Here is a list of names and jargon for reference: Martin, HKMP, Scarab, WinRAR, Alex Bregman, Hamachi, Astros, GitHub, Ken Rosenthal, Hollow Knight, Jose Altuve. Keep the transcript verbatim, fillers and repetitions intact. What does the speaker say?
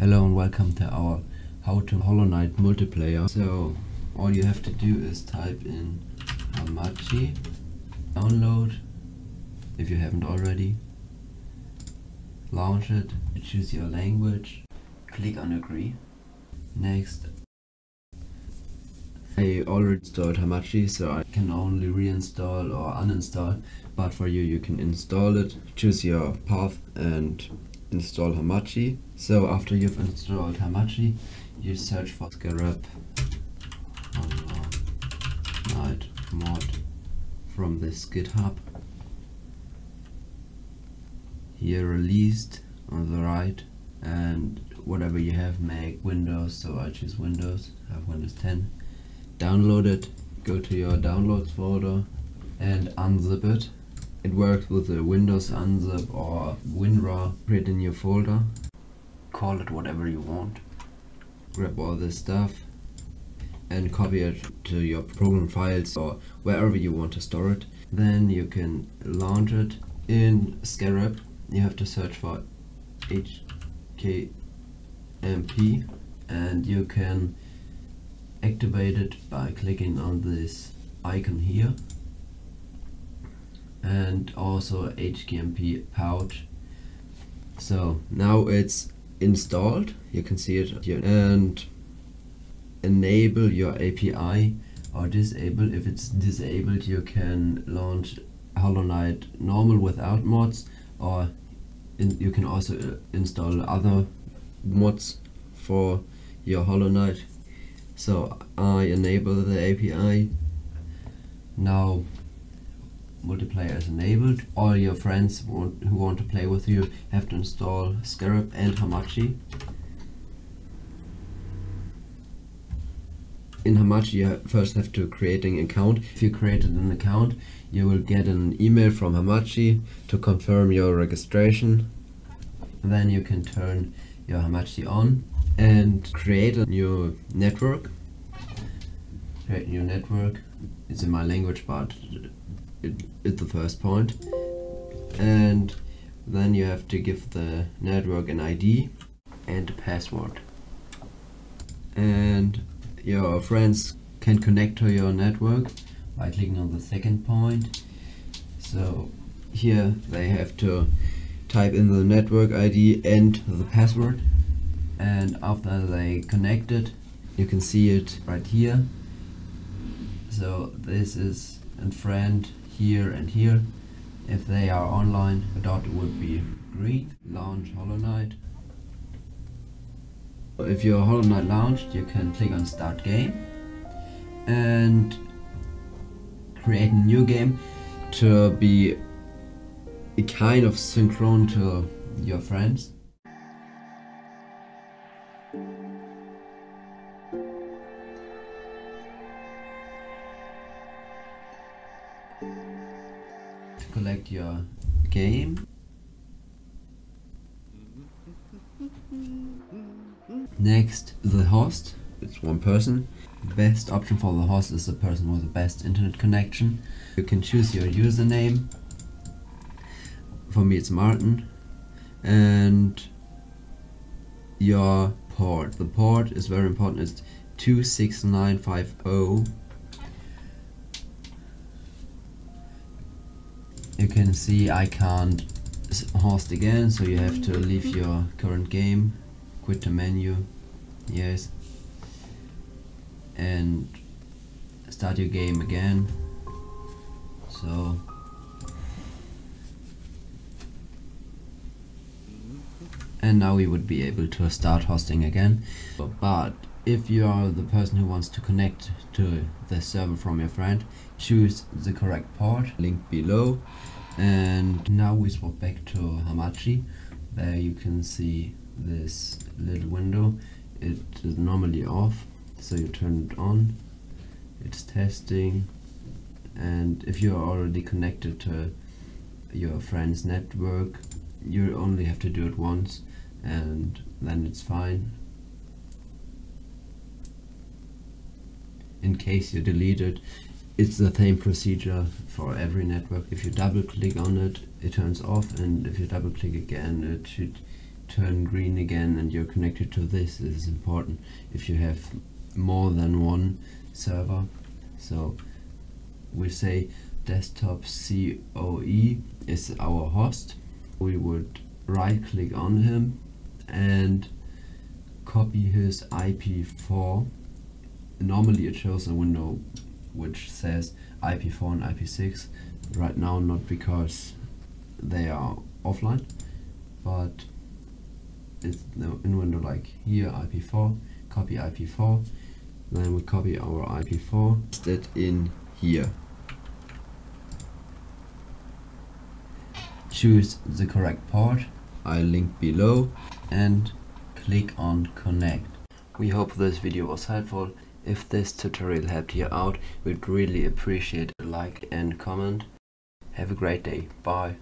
Hello and welcome to our How to Hollow Knight multiplayer. So all you have to do is type in Hamachi, download if you haven't already, launch it, choose your language, click on agree, next. I already installed Hamachi, so I can only reinstall or uninstall, but for you, you can install it, choose your path and install Hamachi. So after you've installed Hamachi, you search for Scarab Hollow Knight mod from this GitHub. Here released on the right, and whatever you have, make Windows, so I choose Windows, I have Windows ten. Download it, go to your downloads folder and unzip it. It works with the Windows unzip or WinRAR. Create a new folder, call it whatever you want, grab all this stuff and copy it to your program files or wherever you want to store it. Then you can launch it. In Scarab you have to search for H K M P and you can activate it by clicking on this icon here, and also H K M P pouch. So now it's installed, you can see it here, and enable your A P I or disable. If it's disabled, you can launch Hollow Knight normal without mods, or in, you can also install other mods for your Hollow Knight. So I enable the A P I. Now multiplayer is enabled. All your friends want, who want to play with you have to install Scarab and Hamachi. In Hamachi you first have to create an account. If you created an account, you will get an email from Hamachi to confirm your registration. Then you can turn your Hamachi on and create a new network. Create a new network. It's in my language, but it, it's the first point. And then you have to give the network an I D and a password. And your friends can connect to your network by clicking on the second point. So here they have to type in the network I D and the password. And after they connected, you can see it right here. So this is a friend here and here. If they are online, a dot would be green. Launch Hollow Knight. If your Hollow Knight launched, you can click on Start Game and create a new game to be a kind of synchron to your friends. Collect your game. Next, the host. It's one person. The best option for the host is the person with the best internet connection. You can choose your username. For me it's Martin. And your port. The port is very important. It's two six nine five zero. You can see I can't host again, so you have to leave your current game, quit the menu, yes, and start your game again. So and now we would be able to start hosting again. But if you are the person who wants to connect to the server from your friend, choose the correct port, link below. And now we swap back to Hamachi. There you can see this little window. It is normally off, so you turn it on. It's testing. And if you are already connected to your friend's network, you only have to do it once and then it's fine. In case you delete it, it's the same procedure for every network. If you double click on it, it turns off, and if you double click again, it should turn green again and you're connected to this. This is important if you have more than one server. So we say desktop C O E is our host. We would right click on him and copy his I P four. Normally it shows a window which says I P four and I P six. Right now not, because they are offline, but it's in window like here, I P four, copy I P four, then we copy our I P four, paste it in here. Choose the correct port, I link below, and click on connect. We hope this video was helpful. If this tutorial helped you out, we'd really appreciate a like and comment. Have a great day. Bye.